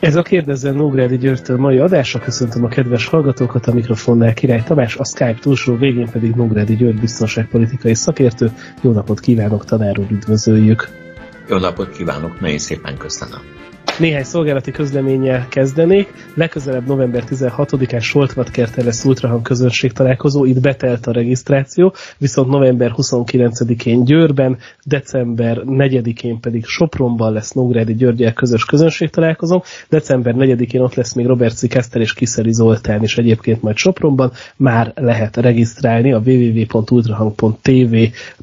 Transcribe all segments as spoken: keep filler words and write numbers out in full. Ez a Kérdezzen Nógrádi Györgytől mai adásra. Köszöntöm a kedves hallgatókat, a mikrofonnál Király Tamás, a Skype túlsó végén pedig Nógrádi György biztonságpolitikai szakértő. Jó napot kívánok, tanár úr, üdvözöljük! Jó napot kívánok, nagyon szépen köszönöm! Néhány szolgálati közleménnyel kezdenék. Legközelebb november tizenhatodikán Soltvadkerten lesz Ultrahang közönség találkozó, itt betelt a regisztráció, viszont november huszonkilencedikén Győrben, december negyedikén pedig Sopronban lesz Nógrádi Györgyel közös közönség találkozó, december negyedikén ott lesz még Robert C. Castel és Kiszeri Zoltán is egyébként majd Sopronban, már lehet regisztrálni a double-u double-u double-u pont ultrahang pont tv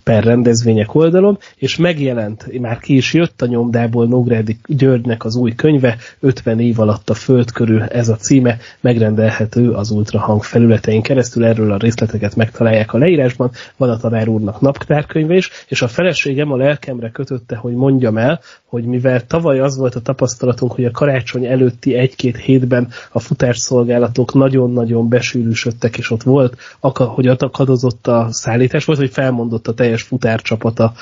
per rendezvények oldalon, és megjelent, már ki is jött a nyomdából Nógrádi Györgynek az új könyve, ötven év alatt a föld körül, ez a címe, megrendelhető az Ultrahang felületein keresztül, erről a részleteket megtalálják a leírásban, van a tanár úrnak naptárkönyve is, és a feleségem a lelkemre kötötte, hogy mondjam el, hogy mivel tavaly az volt a tapasztalatunk, hogy a karácsony előtti egy-két hétben a futásszolgálatok nagyon-nagyon besűrűsödtek, és ott volt, hogy akadozott a szállítás, volt, hogy felmondott a teljes futárcsapata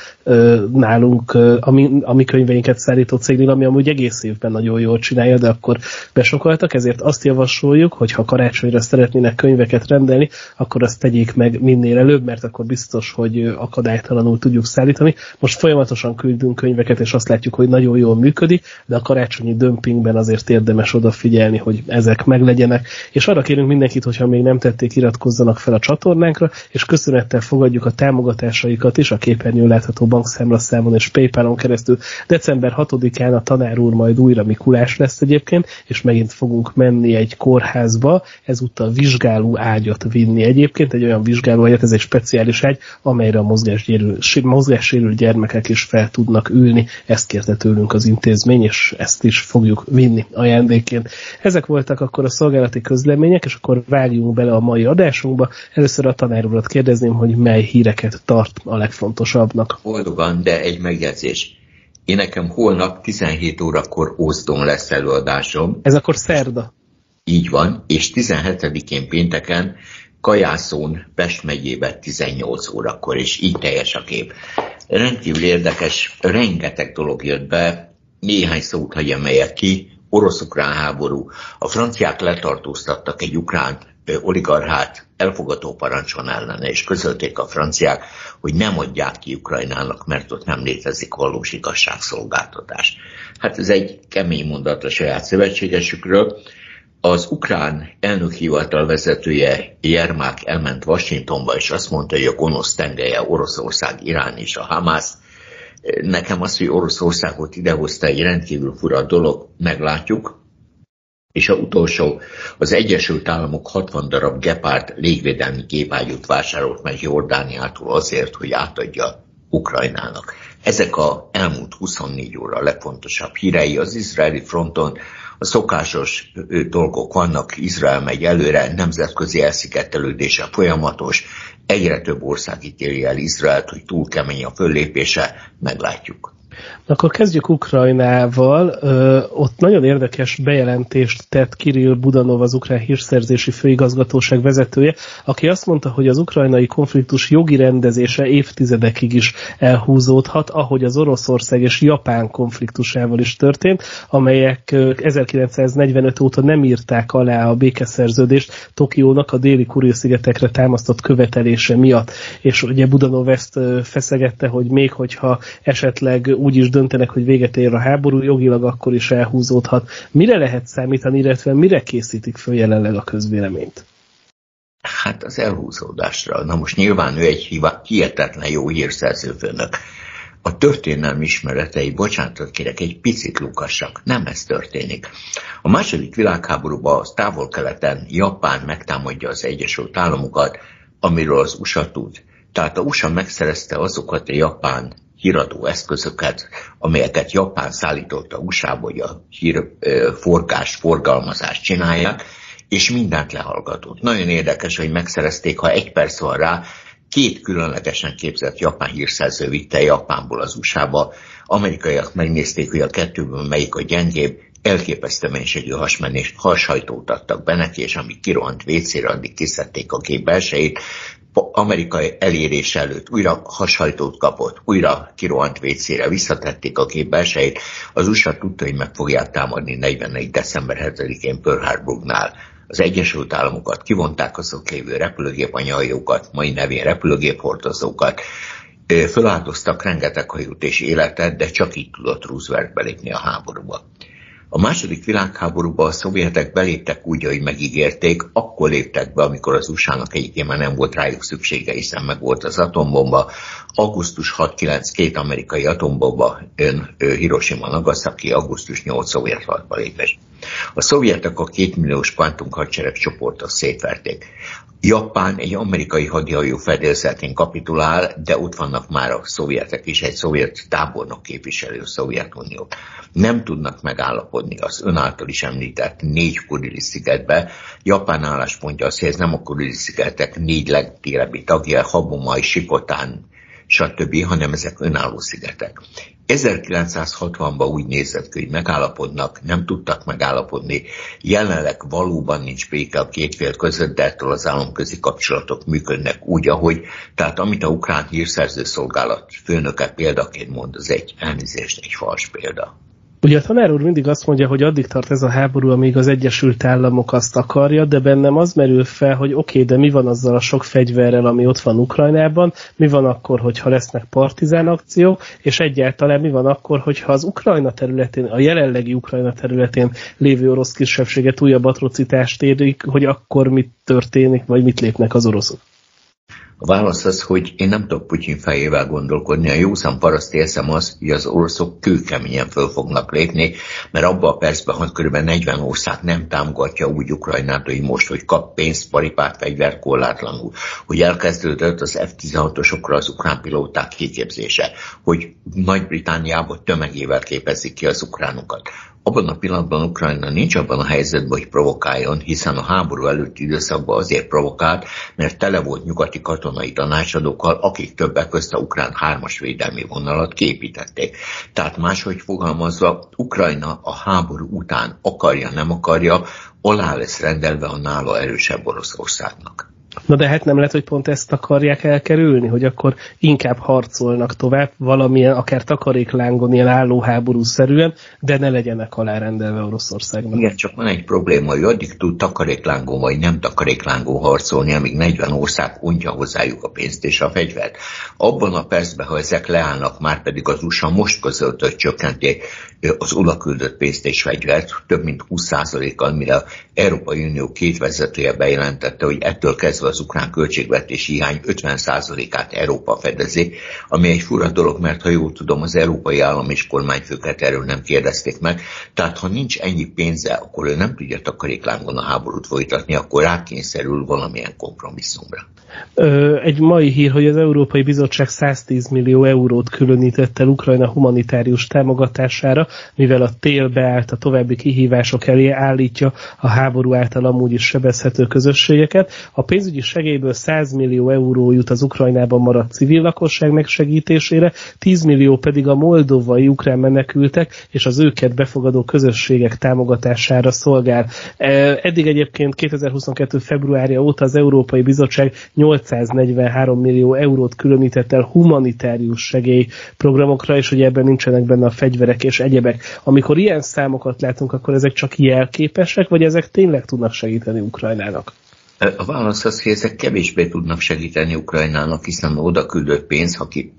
nálunk a mi, a mi könyveinket szállított cégnél, ami amúgy egész évben nagyon jól csinálja, de akkor besokaltak, ezért azt javasoljuk, hogy ha karácsonyra szeretnének könyveket rendelni, akkor azt tegyék meg minél előbb, mert akkor biztos, hogy akadálytalanul tudjuk szállítani. Most folyamatosan küldünk könyveket, és azt látjuk, hogy nagyon jól működik, de a karácsonyi dömpingben azért érdemes odafigyelni, hogy ezek meglegyenek. És arra kérünk mindenkit, hogyha még nem tették, iratkozzanak fel a csatornánkra, és köszönettel fogadjuk a támogatásaikat is, a képernyőn látható bankszámlaszámon és PayPalon keresztül. december hatodikán a tanár úr majd újra Mikulás lesz egyébként, és megint fogunk menni egy kórházba, ezúttal vizsgáló ágyat vinni egyébként, egy olyan vizsgáló ágyat, ez egy speciális ágy, amelyre a mozgássérül, mozgássérül gyermekek is fel tudnak ülni, ezt kérte tőlünk az intézmény, és ezt is fogjuk vinni ajándékként. Ezek voltak akkor a szolgálati közlemények, és akkor vágjunk bele a mai adásunkba. Először a tanár urat kérdezném, hogy mely híreket tart a legfontosabbnak. Boldogan, de egy megjegyzés. Én nekem holnap tizenhét órakor Ózdon lesz előadásom. Ez akkor szerda. Így van, és tizenhetedikén pénteken Kajászón, Pest megyében tizennyolc órakor, és így teljes a kép. Rendkívül érdekes, rengeteg dolog jött be, néhány szót hagy emeljek ki, orosz-ukrán háború. A franciák letartóztattak egy ukrán oligarchát elfogadó parancson ellene, és közölték a franciák, hogy nem adják ki Ukrajnának, mert ott nem létezik valós igazságszolgáltatás. Hát ez egy kemény mondat a saját szövetségesükről. Az ukrán elnökhivatal vezetője Jermák elment Washingtonba, és azt mondta, hogy a gonosz tengelye Oroszország, Irán és a Hamász. Nekem az, hogy Oroszországot idehozta, egy rendkívül fura dolog, meglátjuk. És a utolsó, az Egyesült Államok hatvan darab Gepard légvédelmi gépágyút vásárolt meg Jordániától azért, hogy átadja Ukrajnának. Ezek az elmúlt huszonnégy óra legfontosabb hírei. Az izraeli fronton a szokásos dolgok vannak, Izrael megy előre, nemzetközi elszigetelődése folyamatos, egyre több ország ítéli el Izraelt, hogy túl kemény a föllépése, meglátjuk. Akkor kezdjük Ukrajnával. Ö, ott nagyon érdekes bejelentést tett Kirill Budanov, az Ukrán Hírszerzési Főigazgatóság vezetője, aki azt mondta, hogy az ukrajnai konfliktus jogi rendezése évtizedekig is elhúzódhat, ahogy az Oroszország és Japán konfliktusával is történt, amelyek ezerkilencszáznegyvenöt óta nem írták alá a békeszerződést Tokiónak a déli Kuril-szigetekre támasztott követelése miatt. És ugye Budanov ezt feszegette, hogy még hogyha esetleg úgy is döntenek, hogy véget ér a háború, jogilag akkor is elhúzódhat. Mire lehet számítani, illetve mire készítik föl jelenleg a közvéleményt? Hát az elhúzódásra. Na most nyilván ő egy hihetetlen jó hírszerzőfőnök. A történelmi ismeretei, bocsánatot kérek, egy picit lukassak. Nem ez történik. A második világháborúban az távol-keleten Japán megtámadja az Egyesült Államokat, amiről az u es á tud. Tehát a u es á megszerezte azokat a Japán híradó eszközöket, amelyeket Japán szállított a u es á-ba, hogy a hírforgást, forgalmazást csinálják, és mindent lehallgatott. Nagyon érdekes, hogy megszerezték, ha egy perc van rá, két különlegesen képzett japán hírszerző vitte Japánból az u es á-ba, amerikaiak megnézték, hogy a kettőből melyik a gyengébb, elképesztő mennyiségű hasmenést, hashajtót adtak be neki, és ami kirohant vécére, addig kiszedték a gép belsejét. amerikai elérés előtt újra hashajtót kapott, újra kirohant vécére, visszatették a kép belsejét. Az u es á tudta, hogy meg fogják támadni negyvennégy december hetedikén Pearl Harbornál. Az Egyesült Államokat kivonták azok lévő repülőgépanyajókat, mai nevén repülőgéphordozókat. Föláldoztak rengeteg hajót és életet, de csak így tudott Roosevelt belépni a háborúba. A második világháborúban a szovjetek beléptek úgy, ahogy megígérték, akkor léptek be, amikor az u es á-nak egyébként már nem volt rájuk szüksége, hiszen meg volt az atombomba. augusztus hatodikán két amerikai atombomba, ön Hiroshima, Nagasaki, augusztus nyolcadikán szovjet hadba lépés. A szovjetek a kétmilliós pántunghadsereg csoportot szétverték. Japán egy amerikai hadihajó fedélzetén kapitulál, de ott vannak már a szovjetek is, egy szovjet tábornok képviselő Szovjetunió. Nem tudnak megállapodni az ön által is említett négy kurili szigetbe. Japán álláspontja az, hogy ez nem a kurili szigetek négy legtélebbi tagja, Habomai, Sikotán, stb., hanem ezek önálló szigetek. ezerkilencszázhatvanban úgy nézett ki, hogy megállapodnak, nem tudtak megállapodni. Jelenleg valóban nincs béke a két fél között, de ettől az államközi kapcsolatok működnek úgy, ahogy. Tehát amit a ukrán hírszerzőszolgálat főnöke példaként mond, az egy elnézést, egy fals példa. Ugye a tanár úr mindig azt mondja, hogy addig tart ez a háború, amíg az Egyesült Államok azt akarja, de bennem az merül fel, hogy oké, de mi van azzal a sok fegyverrel, ami ott van Ukrajnában, mi van akkor, hogyha lesznek partizán akciók, és egyáltalán mi van akkor, hogyha az Ukrajna területén, a jelenlegi Ukrajna területén lévő orosz kisebbséget újabb atrocitást érik, hogy akkor mit történik, vagy mit lépnek az oroszok? A válasz az, hogy én nem tudok Putyin fejével gondolkodni, a józan paraszti eszem az, hogy az oroszok kőkeményen föl fognak lépni, mert abban a percben, hogy kb. negyven ország nem támogatja úgy Ukrajnát, hogy most, hogy kap pénzt, paripát, fegyvert korlátlanul, hogy elkezdődött az ef tizenhatosokra az ukrán pilóták kiképzése, hogy Nagy-Britanniában tömegével képezik ki az ukránokat. Abban a pillanatban Ukrajna nincs abban a helyzetben, hogy provokáljon, hiszen a háború előtti időszakban azért provokált, mert tele volt nyugati katonai tanácsadókkal, akik többek közt a ukrán hármas védelmi vonalat kiépítették. Tehát máshogy fogalmazva, Ukrajna a háború után akarja, nem akarja, alá lesz rendelve a nála erősebb Oroszországnak. Na de hát nem lehet, hogy pont ezt akarják elkerülni, hogy akkor inkább harcolnak tovább valamilyen, akár takaréklángon ilyen állóháborúszerűen, de ne legyenek alárendelve Oroszországnak. Igen, csak van egy probléma, hogy addig tud takaréklángon vagy nem takaréklángon harcolni, amíg negyven ország ontja hozzájuk a pénzt és a fegyvert. Abban a percben, ha ezek leállnak, már pedig az u es á most közölt, hogy csökkenti az oda küldött pénzt és fegyvert, több mint húsz százalékkal, mire az Európai Unió két vezetője bejelentette, hogy ettől kezdve az ukrán költségvetési hiány ötven százalékát Európa fedezi, ami egy fura dolog, mert ha jól tudom, az európai állam és kormányfőket erről nem kérdezték meg, tehát ha nincs ennyi pénze, akkor ő nem tudja takaréklángon a háborút folytatni, akkor rákényszerül valamilyen kompromisszumra. Ö, egy mai hír, hogy az Európai Bizottság száztíz millió eurót különített el Ukrajna humanitárius támogatására, mivel a tél beállt a további kihívások elé, állítja a háború által amúgy is sebezhető közösségeket. A pénz pénzügyi segélyből száz millió euró jut az Ukrajnában maradt civil lakosság megsegítésére, tíz millió pedig a moldovai ukrán menekültek és az őket befogadó közösségek támogatására szolgál. Eddig egyébként kétezer-huszonkettő februárja óta az Európai Bizottság nyolcszáznegyvenhárom millió eurót különített el humanitárius segélyprogramokra, és ugye ebben nincsenek benne a fegyverek és egyebek. Amikor ilyen számokat látunk, akkor ezek csak jelképesek, vagy ezek tényleg tudnak segíteni Ukrajnának? A válasz az, hogy ezek kevésbé tudnak segíteni Ukrajnának, hiszen oda küldött pénz, ha ki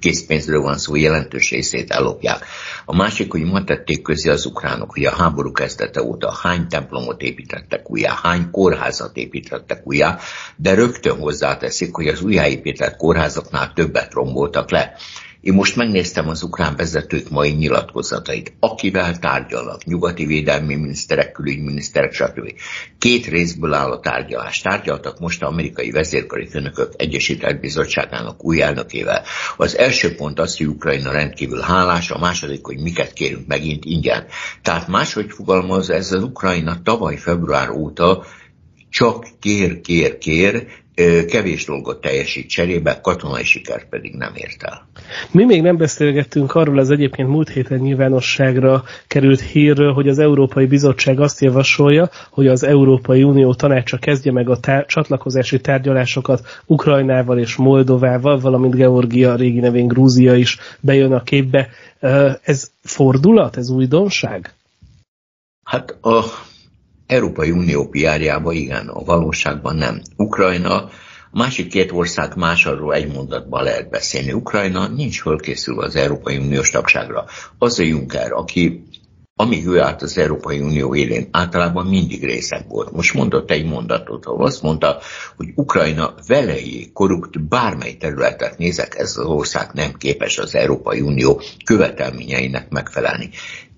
készpénzről van szó, jelentős részét ellopják. A másik, hogy ma tették közé az ukránok, hogy a háború kezdete óta hány templomot építettek újjá, hány kórházat építettek újjá, de rögtön hozzáteszik, hogy az újjáépített kórházaknál többet romboltak le. Én most megnéztem az ukrán vezetők mai nyilatkozatait, akivel tárgyalnak, nyugati védelmi miniszterek, külügyminiszterek, stb. Két részből áll a tárgyalás. Tárgyaltak most az amerikai vezérkari főnökök Egyesített Bizottságának új elnökével. Az első pont az, hogy Ukrajna rendkívül hálás, a második, hogy miket kérünk megint ingyen. Tehát máshogy fogalmaz, ez az Ukrajna tavaly február óta csak kér, kér, kér, kevés dolgot teljesít cserébe, katonai sikert pedig nem ért el. Mi még nem beszélgettünk arról az egyébként múlt héten nyilvánosságra került hírről, hogy az Európai Bizottság azt javasolja, hogy az Európai Unió tanácsa kezdje meg a tá- csatlakozási tárgyalásokat Ukrajnával és Moldovával, valamint Georgia, régi nevén Grúzia is bejön a képbe. Ez fordulat? Ez újdonság? Hát a... Európai Unió pé er-jában igen, a valóságban nem. Ukrajna, a másik két ország más, arról egy mondatban lehet beszélni. Ukrajna nincs fölkészülve az Európai Uniós tagságra. Az a Juncker, aki amíg ő állt az Európai Unió élén, általában mindig részeg volt. Most mondott egy mondatot, ahol azt mondta, hogy Ukrajna velejé korrupt bármely területet nézek, ez az ország nem képes az Európai Unió követelményeinek megfelelni.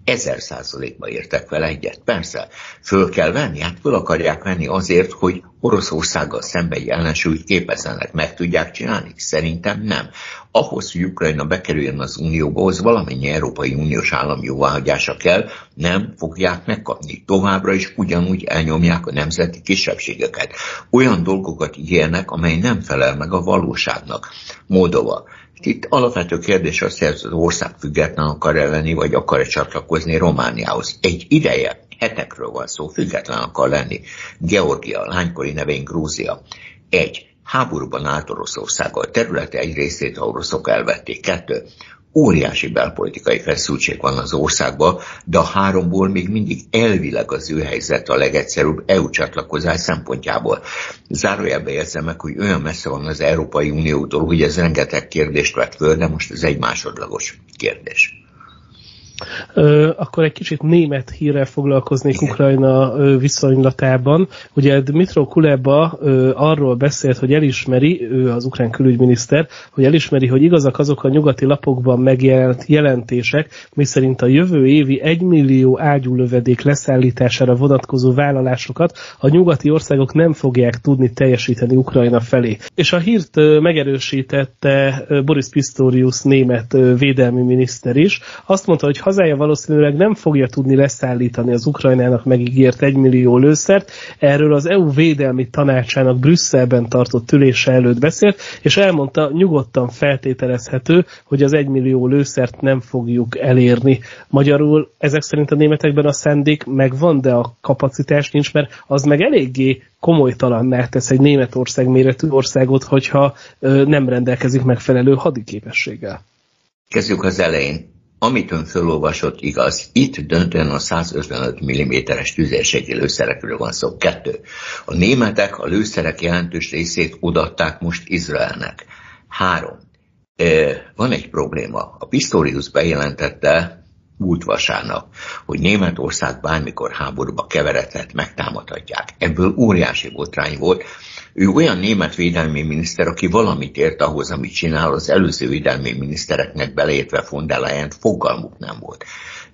Ezer százalékba értek vele egyet. Persze, föl kell venni, hát föl akarják venni azért, hogy Oroszországgal szemben egy ellensúlyt képezzenek. Meg tudják csinálni? Szerintem nem. Ahhoz, hogy Ukrajna bekerüljön az Unióba, az valamennyi Európai Uniós állam jóváhagyása kell, nem fogják megkapni. Továbbra is ugyanúgy elnyomják a nemzeti kisebbségeket. Olyan dolgokat ígérnek, amely nem felel meg a valóságnak. Moldova. Itt alapvető kérdés az, hogy az ország független akar-e lenni, vagy akar-e csatlakozni Romániához. Egy ideje, hetekről van szó, független akar lenni. Georgia, lánykori nevén Grúzia. Egy, háborúban állt Oroszországgal, területe egy részét a oroszok elvették. Kettő, óriási belpolitikai feszültség van az országban, de a háromból még mindig elvileg az ő helyzet a legegyszerűbb é u csatlakozás szempontjából. Zárójelben érzem meg, hogy olyan messze van az Európai Uniótól, hogy ez rengeteg kérdést vett föl, de most ez egy másodlagos kérdés. Akkor egy kicsit német hírrel foglalkoznék Ukrajna viszonylatában. Ugye Dmitro Kuleba arról beszélt, hogy elismeri, ő az ukrán külügyminiszter, hogy elismeri, hogy igazak azok a nyugati lapokban megjelent jelentések, miszerint a jövő évi egymillió ágyúlövedék leszállítására vonatkozó vállalásokat a nyugati országok nem fogják tudni teljesíteni Ukrajna felé. És a hírt megerősítette Boris Pistorius német védelmi miniszter is. Azt mondta, hogy hazája valószínűleg nem fogja tudni leszállítani az Ukrajnának megígért egymillió lőszert. Erről az é u védelmi tanácsának Brüsszelben tartott ülése előtt beszélt, és elmondta, nyugodtan feltételezhető, hogy az egymillió lőszert nem fogjuk elérni. Magyarul ezek szerint a németekben a szándék megvan, de a kapacitás nincs, mert az meg eléggé komolytalanná tesz egy Németország méretű országot, hogyha nem rendelkezik megfelelő hadiképességgel. Kezdjük az elején. Amit ön felolvasott, igaz, itt döntően a száz ötvenöt milliméteres tüzérségi lőszerekről van szó. Kettő. A németek a lőszerek jelentős részét odaadták most Izraelnek. Három. Van egy probléma. A Pistorius bejelentette múlt vasárnap, hogy Németország bármikor háborúba keveredhet, megtámadhatják. Ebből óriási botrány volt. Ő olyan német védelmi miniszter, aki valamit ért ahhoz, amit csinál, az előző védelmi minisztereknek beleértve von der Leyen fogalmuk nem volt.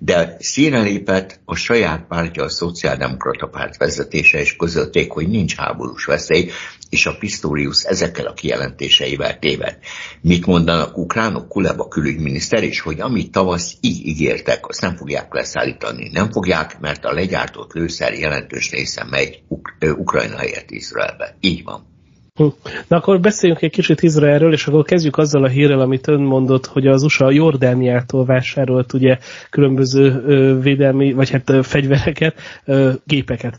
De színre lépett a saját pártja, a Szociáldemokrata párt vezetése, és közölték, hogy nincs háborús veszély, és a Pistorius ezekkel a kijelentéseivel téved. Mit mondanak ukránok, Kuleba külügyminiszter is, hogy amit tavasz így ígértek, azt nem fogják leszállítani. Nem fogják, mert a legyártott lőszer jelentős része megy Uk- Ukrajna helyett Izraelbe. Így van. Na akkor beszéljünk egy kicsit Izraelről, és akkor kezdjük azzal a hírrel, amit ön mondott, hogy az u es á Jordániától vásárolt ugye különböző védelmi, vagy hát fegyvereket, gépeket.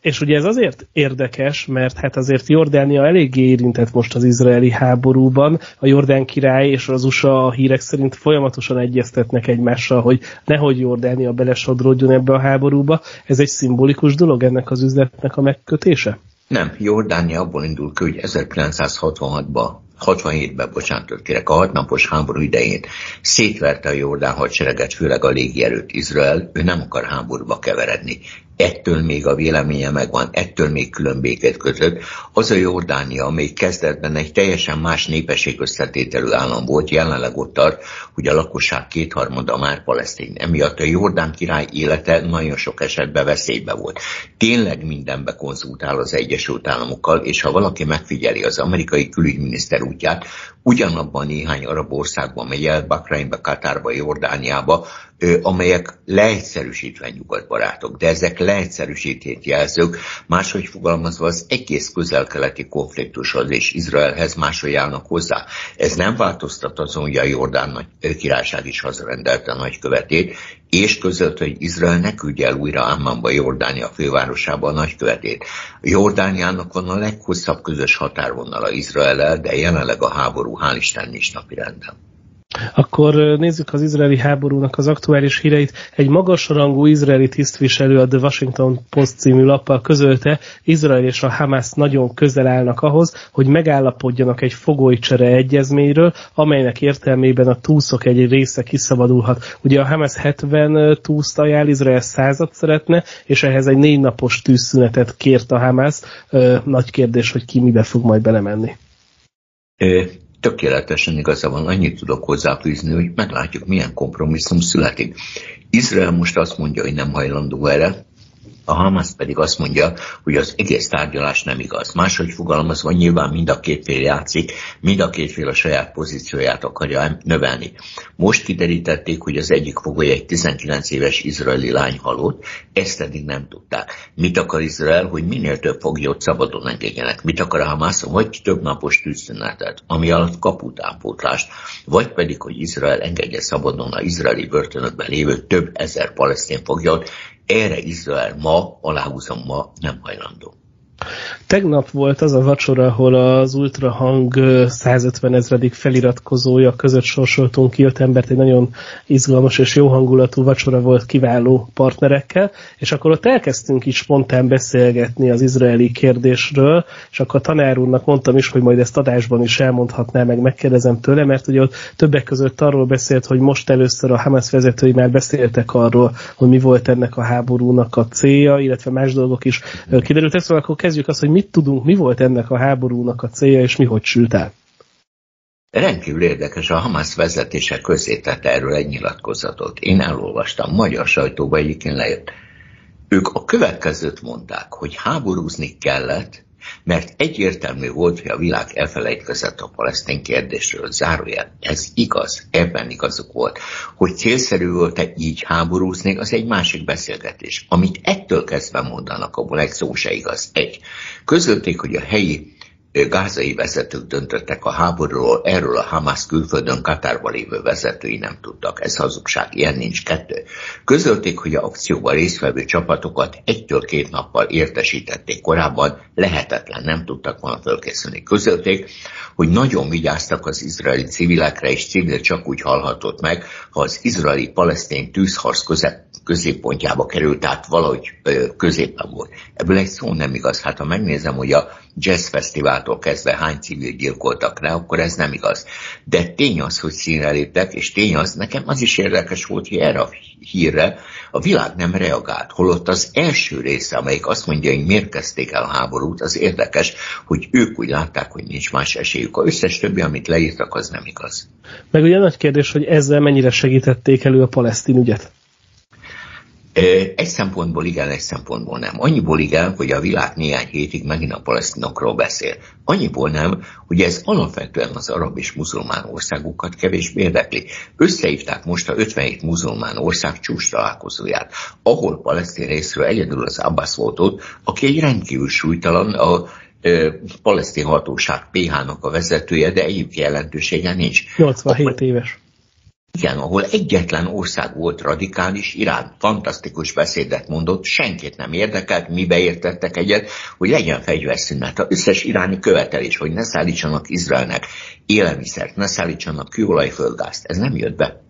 És ugye ez azért érdekes, mert hát azért Jordánia eléggé érintett most az izraeli háborúban. A Jordán király és az u es á a hírek szerint folyamatosan egyeztetnek egymással, hogy nehogy Jordánia belesodródjon ebbe a háborúba. Ez egy szimbolikus dolog ennek az üzletnek a megkötése? Nem, Jordánia abból indul ki, hogy ezerkilencszázhatvanhatban, hatvanhétben, bocsánatot kérek, a hatnapos háború idején szétverte a jordán hadsereget, főleg a légierőt Izrael, ő nem akar háborúba keveredni. Ettől még a véleménye megvan, ettől még külön békét kötött. Az a Jordánia, amely kezdetben egy teljesen más népesség összetételű állam volt, jelenleg ott tart, hogy a lakosság kétharmada már palesztin. Emiatt a jordán király élete nagyon sok esetben veszélybe volt. Tényleg mindenbe konzultál az Egyesült Államokkal, és ha valaki megfigyeli az amerikai külügyminiszter útját, ugyanabban néhány arab országban megy el, Bahreinbe, Katárba, Jordániába, amelyek leegyszerűsítve nyugatbarátok, de ezek leegyszerűsítét jelzők, máshogy fogalmazva az egész közel-keleti konfliktushoz és Izraelhez máshogy állnak hozzá. Ez nem változtat azon, hogy a Jordán nagy, királyság is hazarendelte a nagykövetét, és közölte, hogy Izrael ne küldje el újra Ammanba, Jordánia fővárosába a nagykövetét. Jordániának van a leghosszabb közös határvonala Izraellel, de jelenleg a háború hál' Isten nincs napirenden. Akkor nézzük az izraeli háborúnak az aktuális híreit. Egy magasrangú izraeli tisztviselő a The Washington Post című lappal közölte, Izrael és a Hamász nagyon közel állnak ahhoz, hogy megállapodjanak egy fogolycsere egyezményről, amelynek értelmében a túszok egy része kiszabadulhat. Ugye a Hamász hetven túszt ajánl, Izrael százat szeretne, és ehhez egy négy napos tűzszünetet kért a Hamász. Nagy kérdés, hogy ki mibe fog majd belemenni. É. Tökéletesen igaza van, annyit tudok hozzáfűzni, hogy meglátjuk, milyen kompromisszum születik. Izrael most azt mondja, hogy nem hajlandó erre, a Hamász pedig azt mondja, hogy az egész tárgyalás nem igaz. Máshogy fogalmazva, nyilván mind a két fél játszik, mind a két fél a saját pozícióját akarja növelni. Most kiderítették, hogy az egyik fogoly egy tizenkilenc éves izraeli lány halott, ezt eddig nem tudták. Mit akar Izrael, hogy minél több foglyot szabadon engedjenek? Mit akar a Hamász, vagy több napos tűzszünetet, ami alatt kap utánpótlást, vagy pedig, hogy Izrael engedje szabadon az izraeli börtönökben lévő több ezer palesztin foglyot? Erre Izrael ma, aláhúzom ma, nem hajlandó. Tegnap volt az a vacsora, ahol az Ultrahang százötvenezredik feliratkozója között sorsoltunk ki öt embert, egy nagyon izgalmas és jó hangulatú vacsora volt kiváló partnerekkel, és akkor ott elkezdtünk is spontán beszélgetni az izraeli kérdésről, és akkor a tanár úrnak mondtam is, hogy majd ezt adásban is elmondhatná, meg megkérdezem tőle, mert ugye ott többek között arról beszélt, hogy most először a Hamász vezetői már beszéltek arról, hogy mi volt ennek a háborúnak a célja, illetve más dolgok is kiderültek, szóval akkor kezdjük azt, hogy mit tudunk, mi volt ennek a háborúnak a célja, és mi hogy sült el. Rendkívül érdekes, a Hamász vezetése közé tett erről egy nyilatkozatot. Én elolvastam, magyar sajtóba egyébként lejött. Ők a következőt mondták, hogy háborúzni kellett, mert egyértelmű volt, hogy a világ elfelejtkezett a palesztin kérdésről, zárójel. Ez igaz, ebben igazuk volt. Hogy célszerű volt-e így háborúzni, az egy másik beszélgetés. Amit ettől kezdve mondanak, abból egy szó se igaz. Egy. Közölték, hogy a helyi gázai vezetők döntöttek a háborúról, erről a Hamász külföldön Katárban lévő vezetői nem tudtak. Ez hazugság, ilyen nincs. Kettő. Közölték, hogy a akcióban résztvevő csapatokat egytől két nappal értesítették korábban, lehetetlen, nem tudtak volna fölkészülni. Közölték, hogy nagyon vigyáztak az izraeli civilekre, és civil csak úgy halhatott meg, ha az izraeli-palesztin tűzharc között középpontjába került, tehát valahogy középen volt. Ebből egy szó nem igaz. Hát ha megnézem, hogy a jazzfesztiváltól kezdve hány civil gyilkoltak rá, akkor ez nem igaz. De tény az, hogy színre léptek, és tény az, nekem az is érdekes volt, hogy erre a hírre a világ nem reagált. Holott az első része, amelyik azt mondja, hogy miért kezdték el a háborút, az érdekes, hogy ők úgy látták, hogy nincs más esélyük. A összes többi, amit leírtak, az nem igaz. Meg ugye nagy kérdés, hogy ezzel mennyire segítették elő a palesztin ügyet? Egy szempontból igen, egy szempontból nem. Annyiból igen, hogy a világ néhány hétig megint a palesztinokról beszél. Annyiból nem, hogy ez alapvetően az arab és muzulmán országokat kevésbé érdekli. Összehívták most a ötvenhét muzulmán ország csúcs találkozóját, ahol palesztin részről egyedül az Abbas volt ott, aki egy rendkívül súlytalan, a palesztin hatóság pé há-nak a vezetője, de egyik jelentősége nincs. nyolcvanhét éves. Igen, ahol egyetlen ország volt radikális, Irán fantasztikus beszédet mondott, senkit nem érdekelt, mi beértettek egyet, hogy legyen fegyverszünet. Az összes iráni követelés, hogy ne szállítsanak Izraelnek élelmiszert, ne szállítsanak kőolajföldgázt, ez nem jött be.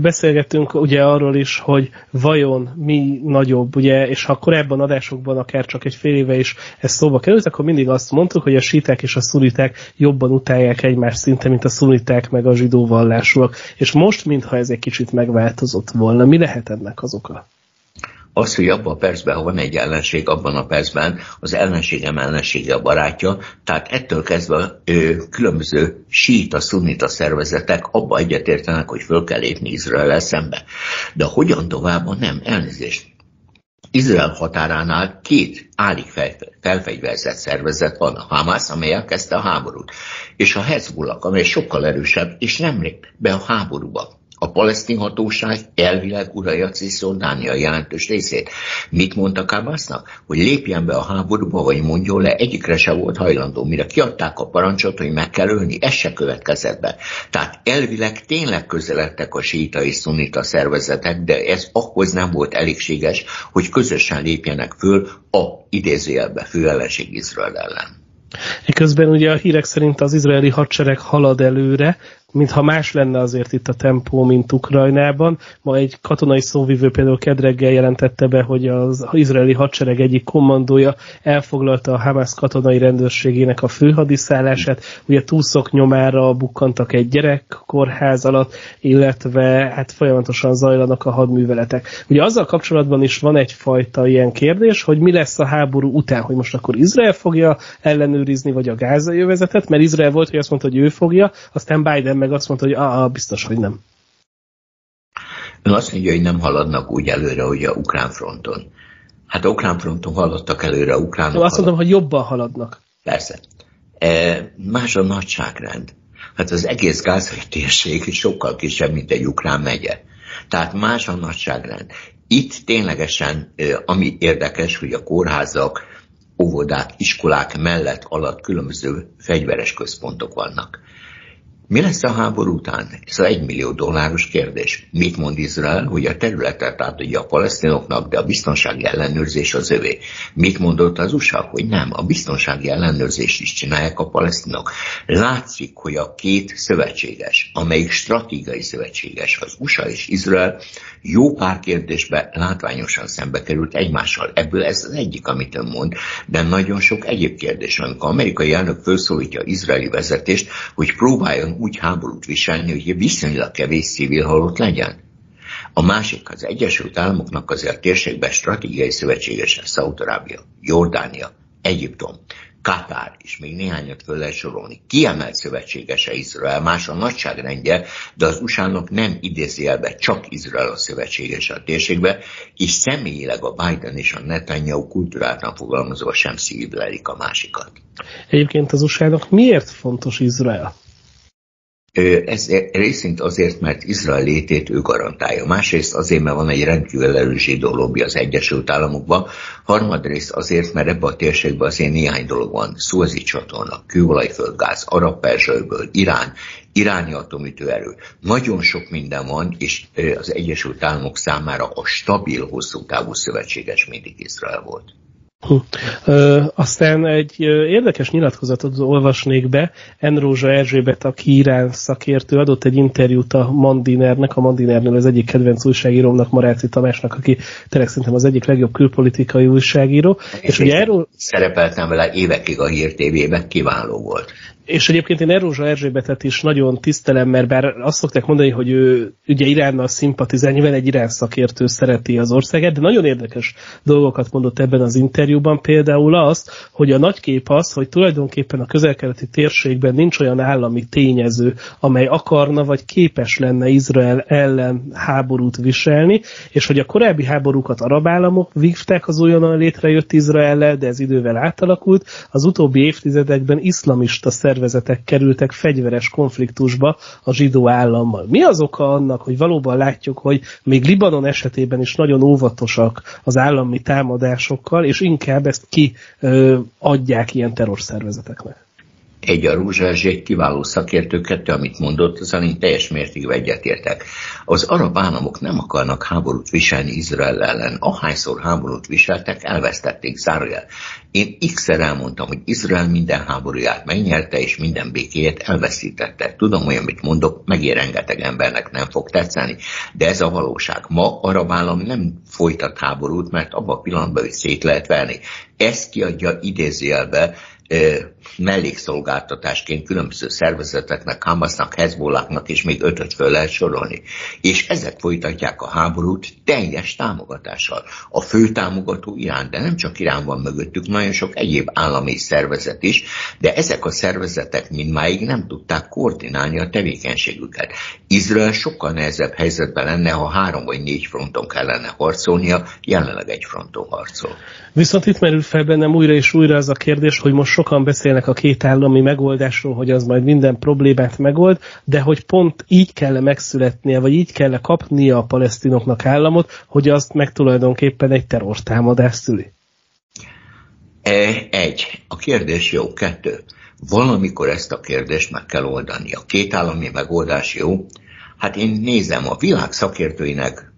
Beszélgettünk ugye arról is, hogy vajon mi nagyobb, ugye, és ha korábban adásokban akár csak egy fél éve is ez szóba került, akkor mindig azt mondtuk, hogy a síták és a szuniták jobban utálják egymást szinte, mint a szuniták meg a zsidó vallásúak. És most, mintha ez egy kicsit megváltozott volna, mi lehet ennek az oka? Az, hogy abban a percben, ha van egy ellenség, abban a percben az ellenségem ellensége a barátja, tehát ettől kezdve ö, különböző síita, szunnita szervezetek abba egyetértenek, hogy föl kell lépni Izrael szembe. De hogyan tovább, a nem elnézést. Izrael határánál két állig felfegyverzett szervezet van, a Hamász, amelyel kezdte a háborút, és a Hezbollah, amely sokkal erősebb, és nem lép be a háborúba. a palesztin hatóság elvileg uralja Ciszjordánia jelentős részét. Mit mondtak Hamásznak? Hogy lépjen be a háborúba, vagy mondjon le, egyikre se volt hajlandó. Mire kiadták a parancsot, hogy meg kell ölni, ez se következett be. Tehát elvileg tényleg közeledtek a síita és szunita szervezetek, de ez ahhoz nem volt elégséges, hogy közösen lépjenek föl a idézőjelbe főellenség Izrael ellen. Miközben ugye a hírek szerint az izraeli hadsereg halad előre, mintha más lenne azért itt a tempó, mint Ukrajnában. Ma egy katonai szóvivő például kedreggel jelentette be, hogy az izraeli hadsereg egyik kommandója elfoglalta a Hamász katonai rendőrségének a főhadiszállását. Ugye túszok nyomára bukkantak egy gyerekkórház alatt, illetve hát folyamatosan zajlanak a hadműveletek. Ugye azzal kapcsolatban is van egyfajta ilyen kérdés, hogy mi lesz a háború után, hogy most akkor Izrael fogja ellenőrizni, vagy a gázai övezetet, mert Izrael volt, hogy azt mondta, hogy ő fogja, aztán Biden meg azt mondta, hogy ah, biztos, hogy nem. Ön azt mondja, hogy nem haladnak úgy előre, hogy a ukrán fronton. Hát a ukrán fronton haladtak előre, a ukránok no, azt mondom, hogy jobban haladnak. Persze. E, más a nagyságrend. Hát az egész gázai térség sokkal kisebb, mint egy ukrán megye. Tehát más a nagyságrend. Itt ténylegesen, ami érdekes, hogy a kórházak, óvodák, iskolák mellett alatt különböző fegyveres központok vannak. Mi lesz a háború után? Ez egy millió dolláros kérdés. Mit mond Izrael, hogy a területet átadja a palesztinoknak, de a biztonsági ellenőrzés az övé? Mit mondott az u es á, hogy nem, a biztonsági ellenőrzést is csinálják a palesztinok? Látszik, hogy a két szövetséges, amelyik stratégiai szövetséges, az u es á és Izrael jó pár kérdésben látványosan szembe került egymással. Ebből ez az egyik, amit ön mond, de nagyon sok egyéb kérdés. Amikor amerikai elnök felszólítja izraeli vezetést, hogy próbáljon úgy háborút viselni, hogy viszonylag kevés civil halott legyen. A másik, az Egyesült Államoknak azért a térségben stratégiai szövetségesen Szaúd-Arábia, Jordánia, Egyiptom, Katár, és még néhányat föl lehet sorolni. Kiemelt szövetségese Izrael, más a nagyságrendje, de az u es á-nak nem idézi elbe, csak Izrael a szövetségese a térségbe, és személyileg a Biden és a Netanyahu kultúráltan fogalmazva sem szívlelik a másikat. Egyébként az u es á-nak miért fontos Izrael? Ez részint azért, mert Izrael létét ő garantálja. Másrészt azért, mert van egy rendkívül erős zsidó lobby az Egyesült Államokban. Harmadrészt azért, mert ebben a térségben azért néhány dolog van. Szuezi csatorna, kőolajföldgáz, arab-perzsaöböl, Irán, iráni atomütőerő. Nagyon sok minden van, és az Egyesült Államok számára a stabil, hosszú távú szövetséges mindig Izrael volt. Hm. Ö, aztán egy ö, érdekes nyilatkozatot olvasnék be. N. Rózsa Erzsébet, aki Irán szakértő, adott egy interjút a Mandinernek, a Mandinernél az egyik kedvenc újságírómnak, Maráci Tamásnak, aki tényleg szerintem az egyik legjobb külpolitikai újságíró. És, és ugye erről... szerepeltem vele évekig a Hír té vében, kiváló volt. És egyébként én N. Rózsa Erzsébetet is nagyon tisztelem, mert bár azt szokták mondani, hogy ő ugye Iránnal szimpatizál, nyilván egy irán szakértő szereti az országát, de nagyon érdekes dolgokat mondott ebben az interjúban, például azt, hogy a nagy kép az, hogy tulajdonképpen a közel-keleti térségben nincs olyan állami tényező, amely akarna vagy képes lenne Izrael ellen háborút viselni, és hogy a korábbi háborúkat arab államok vívták az újonnan létrejött Izraellel, de ez idővel átalakult, az utóbbi évtizedekben iszlamista szervezetek kerültek fegyveres konfliktusba a zsidó állammal. Mi az oka annak, hogy valóban látjuk, hogy még Libanon esetében is nagyon óvatosak az állami támadásokkal, és inkább ezt kiadják ilyen terrorszervezeteknek? Egy, a Rózsa Erzsébet kiváló szakértő, kettő, amit mondott, azon én teljes mértékben egyetértek. Az arab államok nem akarnak háborút viselni Izrael ellen. Ahányszor háborút viseltek, elvesztették, zárójel. Én x-szer elmondtam, hogy Izrael minden háborúját megnyerte, és minden békéjét elveszítette. Tudom, hogy amit mondok, megint rengeteg embernek nem fog tetszeni, de ez a valóság. Ma arab állam nem folytat háborút, mert abban a pillanatban is szét lehet venni. Ezt kiadja idézőjelbe mellékszolgáltatásként különböző szervezeteknek, Hamásznak, Hezbollahnak, és még ötöt föl lehet sorolni. És ezek folytatják a háborút teljes támogatással. A fő támogató Irán, de nem csak Irán van mögöttük, nagyon sok egyéb állami szervezet is, de ezek a szervezetek mindmáig nem tudták koordinálni a tevékenységüket. Izrael sokkal nehezebb helyzetben lenne, ha három vagy négy fronton kellene harcolnia, jelenleg egy fronton harcol. Viszont itt merül fel bennem újra és újra az a kérdés, hogy most sokan beszélnek beszélnek a két állami megoldásról, hogy az majd minden problémát megold, de hogy pont így kell megszületnie, vagy így kell kapnia a palesztinoknak államot, hogy azt meg tulajdonképpen egy terrortámadás szüli. Egy. A kérdés jó. Kettő. Valamikor ezt a kérdést meg kell oldani. A két állami megoldás jó. Hát én nézem, a világ szakértőinek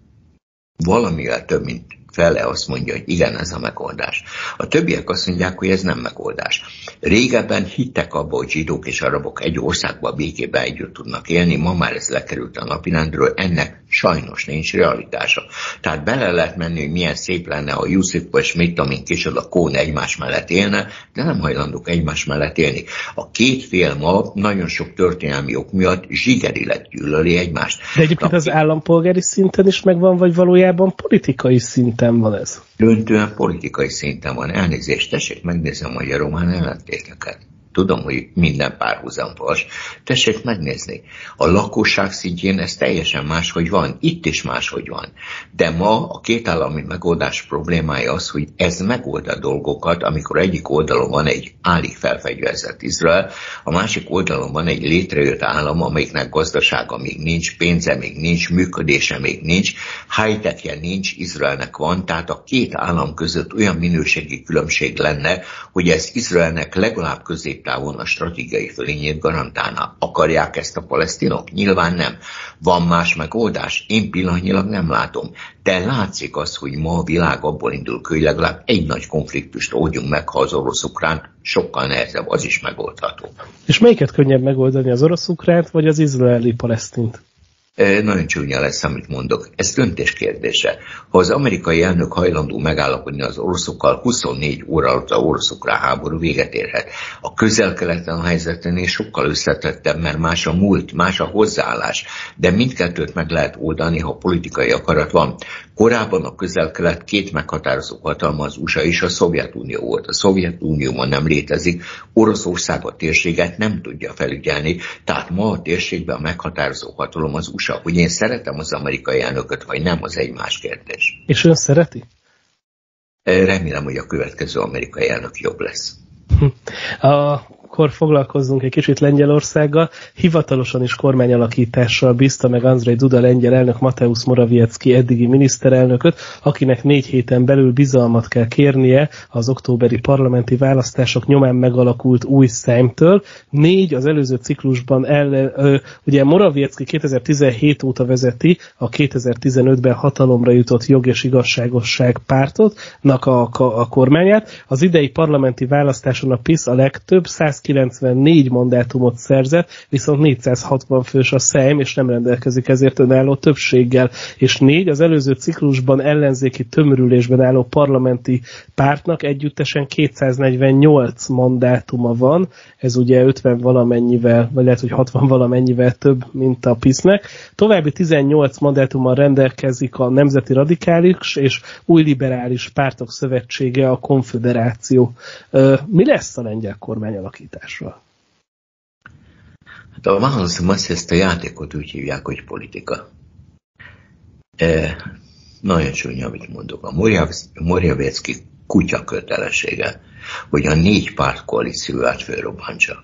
valamivel több, mint fele azt mondja, hogy igen, ez a megoldás. A többiek azt mondják, hogy ez nem megoldás. Régebben hittek abba, hogy zsidók és arabok egy országban békében együtt tudnak élni, ma már ez lekerült a napirendről, ennek sajnos nincs realitása. Tehát bele lehet menni, hogy milyen szép lenne, ha Jussipka és mit tudom én kicsoda Kohn egymás mellett élne, de nem hajlandók egymás mellett élni. A két fél ma nagyon sok történelmi ok miatt zsigerileg gyűlöli egymást. De egyébként az állampolgári szinten is megvan, vagy valójában politikai szinten van ez? Döntően politikai szinten van. Elnézést, tessék, megnézem a román ellentéteket. Tudom, hogy minden párhuzam fals. Tessék megnézni. A lakosság szintjén ez teljesen máshogy van. Itt is máshogy van. De ma a két állami megoldás problémája az, hogy ez megold a dolgokat, amikor egyik oldalon van egy állig felfegyverzett Izrael, a másik oldalon van egy létrejött állam, amelyiknek gazdasága még nincs, pénze még nincs, működése még nincs, high-techje nincs, Izraelnek van, tehát a két állam között olyan minőségi különbség lenne, hogy ez Izraelnek legalább közé távon a stratégiai fölényét garantálná. Akarják ezt a palesztinok? Nyilván nem. Van más megoldás? Én pillanatnyilag nem látom. De látszik az, hogy ma a világ abból indul, hogy legalább egy nagy konfliktust oldjunk meg, ha az orosz-ukránt sokkal nehezebb, az is megoldható. És melyiket könnyebb megoldani, az orosz-ukránt vagy az izraeli-palesztint? Nagyon csúnya lesz, amit mondok. Ez döntés kérdése. Ha az amerikai elnök hajlandó megállapodni az oroszokkal, huszonnégy óra alatt az orosz-ukrán háború véget érhet. A közel-keleten a helyzetnél sokkal összetettebb, mert más a múlt, más a hozzáállás. De mindkettőt meg lehet oldani, ha politikai akarat van. Korábban a közel-kelet két meghatározó hatalma, az u es á és a Szovjetunió volt. A Szovjetunióban nem létezik, Oroszország a térséget nem tudja felügyelni, tehát ma a térségben a meghatározó hatalom az u es á. Hogy én szeretem az amerikai elnököt, vagy nem, az egy más kérdés. És ön szereti? Remélem, hogy a következő amerikai elnök jobb lesz. Akkor foglalkozzunk egy kicsit Lengyelországgal. Hivatalosan is kormányalakítással bízta meg Andrzej Duda lengyel elnök Mateusz Morawiecki eddigi miniszterelnököt, akinek négy héten belül bizalmat kell kérnie az októberi parlamenti választások nyomán megalakult új Sejmtől. Négy az előző ciklusban ellen, ö, ugye Morawiecki kétezer-tizenhét óta vezeti a kétezer-tizenötben hatalomra jutott Jog és Igazságosság pártotnak a, a, a kormányát. Az idei parlamenti választáson a pé i es a legtöbb, száz kilencvennégy mandátumot szerzett, viszont négyszázhatvan fős a Szejm, és nem rendelkezik ezért önálló többséggel. És négy az előző ciklusban ellenzéki tömörülésben álló parlamenti pártnak együttesen kétszáznegyvennyolc mandátuma van, ez ugye ötven valamennyivel, vagy lehet, hogy hatvan valamennyivel több, mint a pé i es-nek. További tizennyolc mandátummal rendelkezik a Nemzeti Radikális és Új Liberális Pártok Szövetsége, a Konföderáció. Mi lesz a lengyel kormány alakításra? Hát a válaszom azt, hogy ezt a játékot úgy hívják, hogy politika. E, nagyon csúnya, amit mondok. A Morawiecki kutya kötelessége, hogy a négy párt koalícióját fölrobbantsa.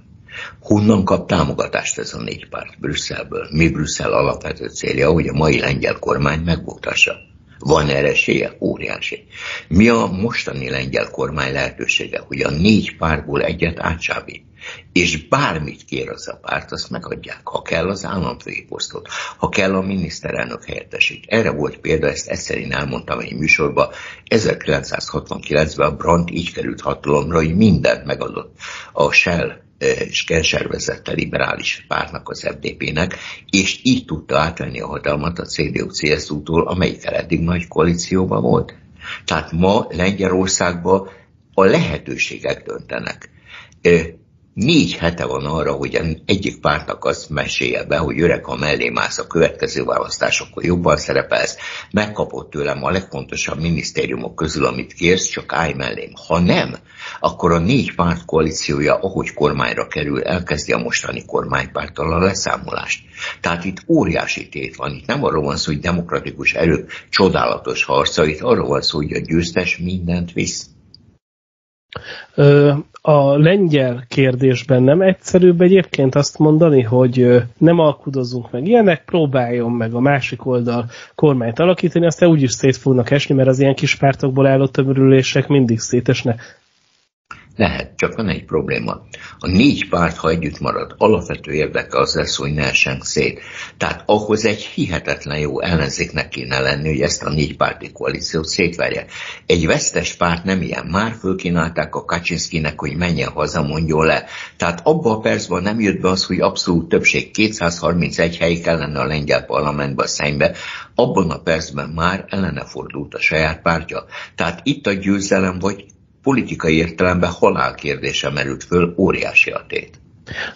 Honnan kap támogatást ez a négy párt? Brüsszelből. Mi Brüsszel alapvető célja, hogy a mai lengyel kormány megbuktassa. Van erre esélye? Óriási. Mi a mostani lengyel kormány lehetősége, hogy a négy pártból egyet átsábít? És bármit kér az a párt, azt megadják. Ha kell az államfői posztot, ha kell a miniszterelnök helyettesét. Erre volt példa, ezt egyszerűen elmondtam egy műsorban, ezerkilencszázhatvankilencben a Brandt így került hatalomra, hogy mindent megadott a Shell és kenservezett a liberális pártnak, az ef dé pé-nek, és így tudta átvenni a hatalmat a cé dé u cé es u-tól, amelyikkel eddig nagy koalícióban volt. Tehát ma Lengyelországban a lehetőségek döntenek. Négy hete van arra, hogy egyik pártnak azt mesélje be, hogy öreg, ha mellé mász a következő választásokkor jobban szerepelsz, megkapod tőlem a legfontosabb minisztériumok közül, amit kérsz, csak állj mellém. Ha nem, akkor a négy párt koalíciója, ahogy kormányra kerül, elkezdi a mostani kormánypárttal a leszámolást. Tehát itt óriási tét van. Itt nem arról van szó, hogy demokratikus erők csodálatos harca, itt arról van szó, hogy a győztes mindent visz. A lengyel kérdésben nem egyszerűbb egyébként azt mondani, hogy nem alkudozunk meg ilyenek, próbáljon meg a másik oldal kormányt alakítani, aztán úgyis szét fognak esni, mert az ilyen kis pártokból álló tömörülések mindig szétesnek. Lehet, csak van egy probléma. A négy párt, ha együtt marad, alapvető érdeke az lesz, hogy ne essen szét. Tehát ahhoz egy hihetetlen jó ellenzéknek kéne lenni, hogy ezt a négy párti koalíciót szétverje. Egy vesztes párt nem ilyen. Már fölkínálták a Kaczynszkinek, hogy menjen haza, mondjon le. Tehát abban a percben nem jött be az, hogy abszolút többség, kétszázharmincegy hely kellene a lengyel parlamentbe, a szennybe. Abban a percben már ellene fordult a saját pártja. Tehát itt a győzelem vagy politikai értelemben halál kérdése merült föl, óriási a tét.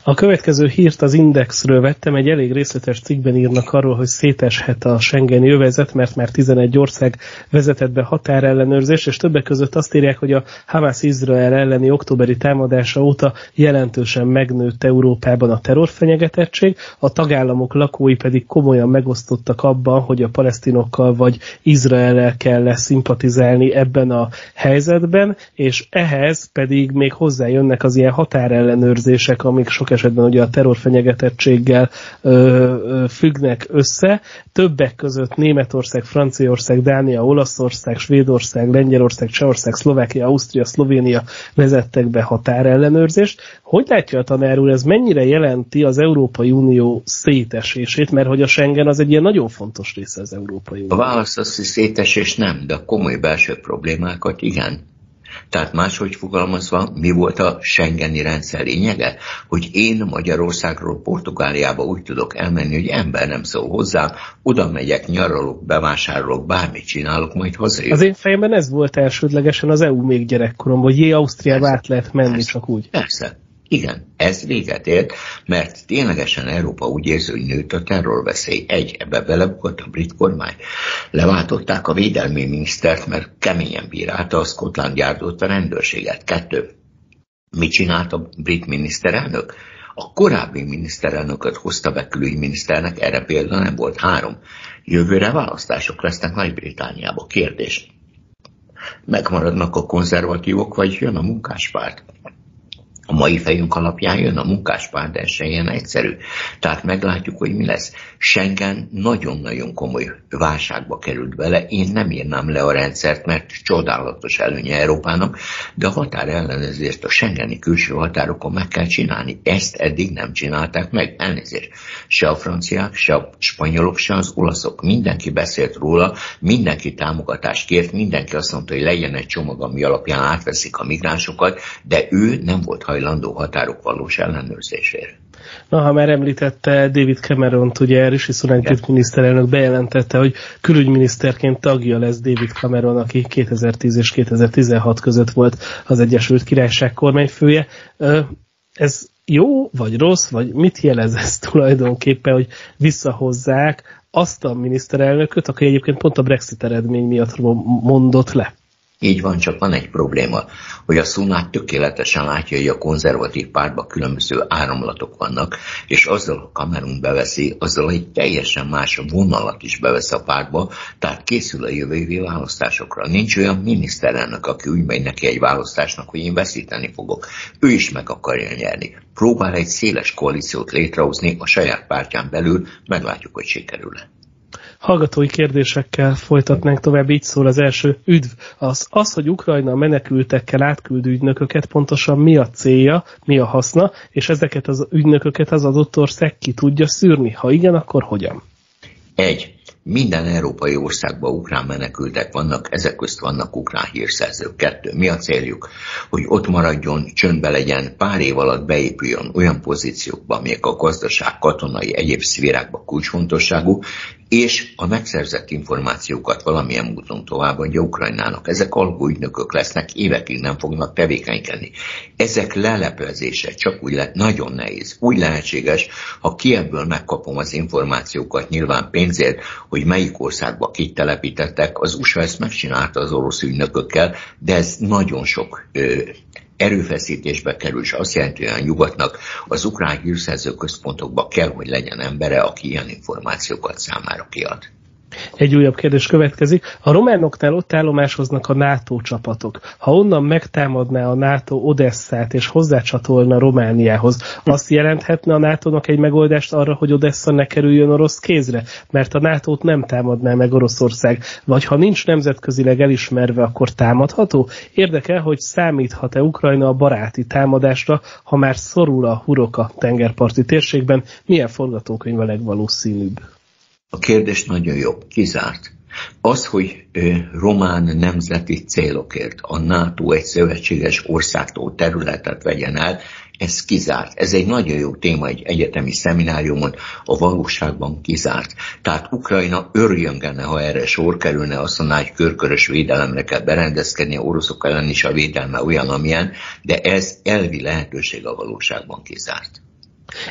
A következő hírt az Indexről vettem, egy elég részletes cikkben írnak arról, hogy széteshet a schengeni övezet, mert már tizenegy ország vezetett be határellenőrzést, és többek között azt írják, hogy a Hamász Izrael elleni októberi támadása óta jelentősen megnőtt Európában a terrorfenyegetettség, a tagállamok lakói pedig komolyan megosztottak abban, hogy a palesztinokkal vagy Izraellel kell szimpatizálni ebben a helyzetben, és ehhez pedig még hozzájönnek az ilyen határellenőrzések, amik sok esetben ugye a terrorfenyegetettséggel ö, ö, függnek össze. Többek között Németország, Franciaország, Dánia, Olaszország, Svédország, Lengyelország, Csehország, Szlovákia, Ausztria, Szlovénia vezettek be határellenőrzést. Hogy látja a tanár úr, ez mennyire jelenti az Európai Unió szétesését, mert hogy a Schengen az egy ilyen nagyon fontos része az Európai Unió. A válasz az, hogy szétesés nem, de a komoly belső problémákat igen. Tehát máshogy fogalmazva, mi volt a schengeni rendszer lényege? Hogy én Magyarországról Portugáliába úgy tudok elmenni, hogy ember nem szól hozzám, oda megyek, nyaralok, bevásárolok, bármit csinálok, majd hazajövök. Az én fejemben ez volt elsődlegesen az é u még gyerekkorom, hogy jé, Ausztriába át lehet menni, persze, csak úgy. Persze. Igen, ez véget ért, mert ténylegesen Európa úgy érzi, hogy nőtt a terrorveszély. Egy, ebbe belebukott a brit kormány. Leváltották a védelmi minisztert, mert keményen bírálta a Scotland Yardot, a rendőrséget. Kettő, mit csinált a brit miniszterelnök? A korábbi miniszterelnököt hozta be külügyminiszternek, erre példa nem volt. Három, jövőre választások lesznek Nagy-Britanniában. Kérdés, megmaradnak a konzervatívok, vagy jön a munkáspárt? A mai fejünk alapján jön a munkáspárt, de ez se ilyen egyszerű. Tehát meglátjuk, hogy mi lesz. Schengen nagyon-nagyon komoly válságba került bele. Én nem írnám le a rendszert, mert csodálatos előnye Európának, de a határ ellenőrzést a schengeni külső határokon meg kell csinálni. Ezt eddig nem csinálták meg. Elnézést. Se a franciák, se a spanyolok, se az olaszok. Mindenki beszélt róla, mindenki támogatást kért, mindenki azt mondta, hogy legyen egy csomag, ami alapján átveszik a migránsokat, de ő nem volt hajlandó határok valós ellenőrzésére. Na, ha már említette David Cameront, ugye Rishi Sunak brit miniszterelnök bejelentette, hogy külügyminiszterként tagja lesz David Cameron, aki kétezer-tíz és kétezer-tizenhat között volt az Egyesült Királyság kormányfője. Ez jó, vagy rossz, vagy mit jelez ez tulajdonképpen, hogy visszahozzák azt a miniszterelnököt, aki egyébként pont a Brexit eredmény miatt mondott le? Így van, csak van egy probléma, hogy a Sunak tökéletesen látja, hogy a konzervatív pártban különböző áramlatok vannak, és azzal a Cameront beveszi, azzal egy teljesen más vonalat is bevesz a pártba, tehát készül a jövő évi választásokra. Nincs olyan miniszterelnök, aki úgy megy neki egy választásnak, hogy én veszíteni fogok. Ő is meg akarja nyerni. Próbál egy széles koalíciót létrehozni a saját pártján belül, meglátjuk, hogy sikerül-e. Hallgatói kérdésekkel folytatnánk tovább, így szól az első. Üdv! Az, az, hogy Ukrajna menekültekkel átküld ügynököket, pontosan mi a célja, mi a haszna, és ezeket az ügynököket az adott ország ki tudja szűrni? Ha igen, akkor hogyan? Egy. Minden európai országban ukrán menekültek vannak, ezek közt vannak ukrán hírszerzők. Kettő. Mi a céljuk? Hogy ott maradjon, csöndbe legyen, pár év alatt beépüljön olyan pozíciókba, amelyek a gazdaság, katonai, egyéb szférákban kulcsfontosságú, és a megszerzett információkat valamilyen módon továbbadja Ukrajnának. Ezek alkuügynökök lesznek, évekig nem fognak tevékenykedni. Ezek leleplezése csak úgy lehet, nagyon nehéz. Úgy lehetséges, ha ki ebből megkapom az információkat, nyilván pénzért, hogy melyik országba kit telepítettek. Az u es á ezt megcsinálta az orosz ügynökökkel, de ez nagyon sok ö, erőfeszítésbe kerül, és azt jelenti, hogy a nyugatnak az ukrán hírszerző központokba kell, hogy legyen embere, aki ilyen információkat számára kiad. Egy újabb kérdés következik. A románoknál ott állomásoznak a NATO csapatok. Ha onnan megtámadná a NATO Odesszát és hozzácsatolna Romániához, azt jelenthetne a nátónak egy megoldást arra, hogy Odessza ne kerüljön orosz kézre? Mert a nátót nem támadná meg Oroszország. Vagy ha nincs nemzetközileg elismerve, akkor támadható? Érdekel, hogy számíthat-e Ukrajna a baráti támadásra, ha már szorul a huroka tengerparti térségben? Milyen forgatókönyv a legvalószínűbb? A kérdés nagyon jó, kizárt. Az, hogy ö, román nemzeti célokért a NATO egy szövetséges országtól területet vegyen el, ez kizárt. Ez egy nagyon jó téma egy egyetemi szemináriumon, a valóságban kizárt. Tehát Ukrajna örjöngene, ha erre sor kerülne, azt a nagy körkörös védelemre kell berendezkedni, a oroszok ellen is a védelme olyan, amilyen, de ez elvi lehetőség a valóságban kizárt.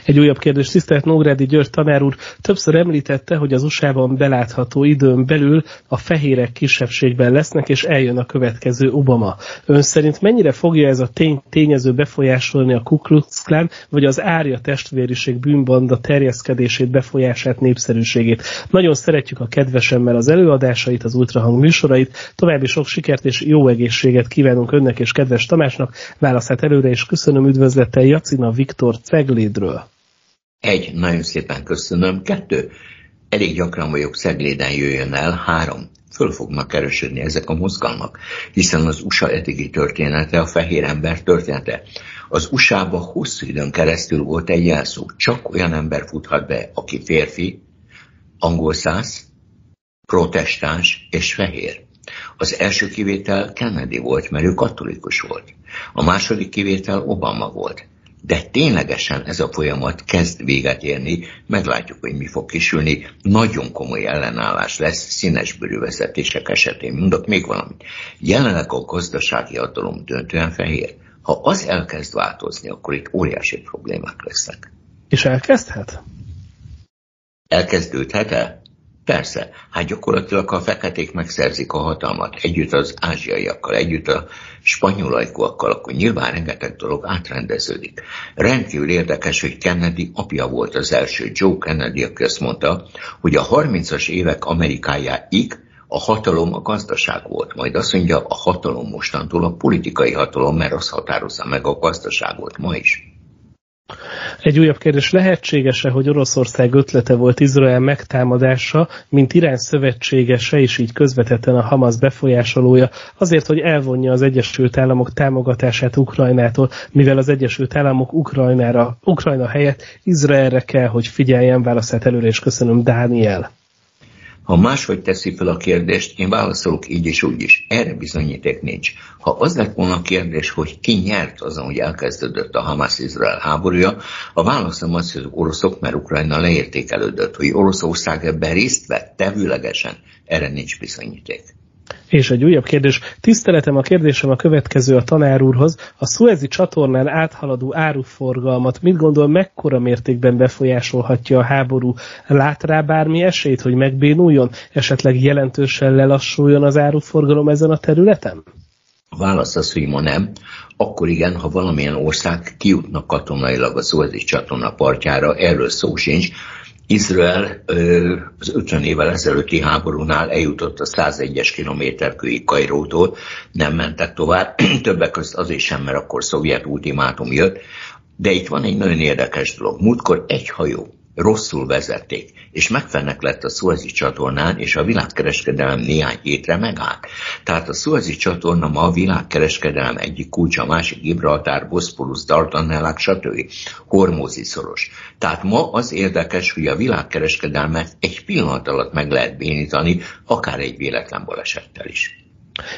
Egy újabb kérdés. Tisztelt Nógrádi György tanár úr, többször említette, hogy az u es á-ban belátható időn belül a fehérek kisebbségben lesznek, és eljön a következő Obama. Ön szerint mennyire fogja ez a tény, tényező befolyásolni a Ku Klux Klán, vagy az árja testvériség bűnbanda terjeszkedését, befolyását, népszerűségét? Nagyon szeretjük a kedvesemmel az előadásait, az Ultrahang műsorait. További sok sikert és jó egészséget kívánunk önnek és kedves Tamásnak. Válaszát előre és köszönöm, üdvözlettel Jacina Viktor Ceglédről. Egy, nagyon szépen köszönöm. Kettő, elég gyakran vagyok, Szegléden jöjjön el. Három, föl fognak erősödni ezek a mozgalmak, hiszen az u es á eddigi története a fehér ember története. Az u es á-ba hosszú időn keresztül volt egy jelszó. Csak olyan ember futhat be, aki férfi, angolszász, protestáns és fehér. Az első kivétel Kennedy volt, mert ő katolikus volt. A második kivétel Obama volt. De ténylegesen ez a folyamat kezd véget érni, meglátjuk, hogy mi fog kisülni. Nagyon komoly ellenállás lesz színesbőrű vezetések esetén. Mondok még valamit. Jelenleg a gazdasági hatalom döntően fehér. Ha az elkezd változni, akkor itt óriási problémák lesznek. És elkezdhet? Elkezdődhet-e? Persze. Hát gyakorlatilag a feketék megszerzik a hatalmat együtt az ázsiaiakkal, együtt a spanyolajkúakkal, akkor nyilván rengeteg dolog átrendeződik. Rendkívül érdekes, hogy Kennedy apja volt az első, Joe Kennedy, aki azt mondta, hogy a harmincas évek Amerikájáig a hatalom a gazdaság volt. Majd azt mondja, a hatalom mostantól a politikai hatalom, mert az határozza meg a gazdaságot ma is. Egy újabb kérdés. Lehetséges-e, hogy Oroszország ötlete volt Izrael megtámadása, mint Irán szövetségese, és így közvetetten a Hamász befolyásolója, azért, hogy elvonja az Egyesült Államok támogatását Ukrajnától, mivel az Egyesült Államok Ukrajnára, Ukrajna helyett Izraelre kell, hogy figyeljen? Válaszát előre, és köszönöm, Dániel. Ha máshogy teszi fel a kérdést, én válaszolok így és úgy is. Erre bizonyíték nincs. Ha az lett volna a kérdés, hogy ki nyert azon, hogy elkezdődött a Hamász-Izrael háborúja, a válaszom az, hogy az oroszok, mert Ukrajna leértékelődött, hogy Oroszország ebben részt vett tevőlegesen. Erre nincs bizonyíték. És egy újabb kérdés. Tiszteletem, a kérdésem a következő a tanár úrhoz. A Szuezi csatornán áthaladó áruforgalmat mit gondol, mekkora mértékben befolyásolhatja a háború? Lát rá bármi esélyt, hogy megbénuljon? Esetleg jelentősen lelassuljon az áruforgalom ezen a területen? A válasz az, hogy ma nem. Akkor igen, ha valamilyen ország kijutnak katonailag a Szuezi csatorna partjára, erről szó sincs. Izrael az ötven évvel ezelőtti háborúnál eljutott a százegyes kilométerkőig Kairótól, nem mentek tovább, többek között azért sem, mert akkor szovjet ultimátum jött, de itt van egy nagyon érdekes dolog. Múltkor egy hajó rosszul vezették, és megfennek lett a Szuezi csatornán, és a világkereskedelem néhány hétre megállt. Tehát a Szuezi csatorna ma a világkereskedelem egyik kulcsa, másik Gibraltár, Boszporusz, Dardanellák, stb. Hormuzi szoros. Tehát ma az érdekes, hogy a világkereskedelmet egy pillanat alatt meg lehet bénítani, akár egy véletlen balesettel is.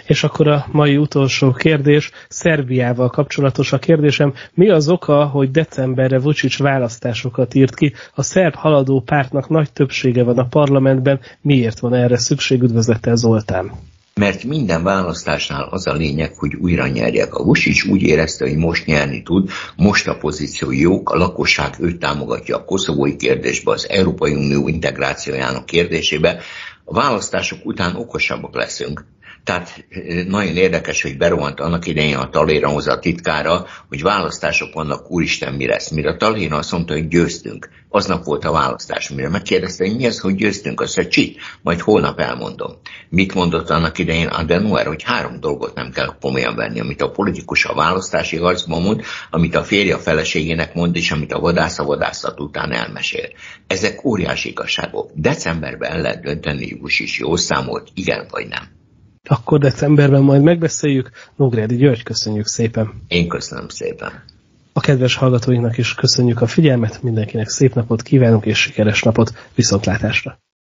És akkor a mai utolsó kérdés, Szerbiával kapcsolatos a kérdésem. Mi az oka, hogy decemberre Vucic választásokat írt ki? A szerb haladó pártnak nagy többsége van a parlamentben. Miért van erre szükség? Üdvözlettel, Zoltán. Mert minden választásnál az a lényeg, hogy újra nyerjek. A Vucic úgy érezte, hogy most nyerni tud, most a pozíció jók, a lakosság őt támogatja a koszovói kérdésbe, az Európai Unió integrációjának kérdésébe. A választások után okosabbak leszünk. Tehát nagyon érdekes, hogy berohant annak idején a Talleyrandhoz a titkára, hogy választások vannak, úristen, mi lesz. Mire a Talleyrand azt mondta, hogy győztünk. Aznap volt a választás, mire megkérdezte, hogy mi az, hogy győztünk, azt mondta, csit, majd holnap elmondom. Mit mondott annak idején Adenauer, hogy három dolgot nem kell komolyan venni, amit a politikus a választási harcban mond, amit a férje a feleségének mond, és amit a vadász a vadászat után elmesél. Ezek óriási igazságok. Decemberben el lehet dönteni, hogy is jó számolt, igen vagy nem. Akkor decemberben majd megbeszéljük. Nógrádi György, köszönjük szépen. Én köszönöm szépen. A kedves hallgatóinknak is köszönjük a figyelmet, mindenkinek szép napot kívánunk és sikeres napot, viszontlátásra.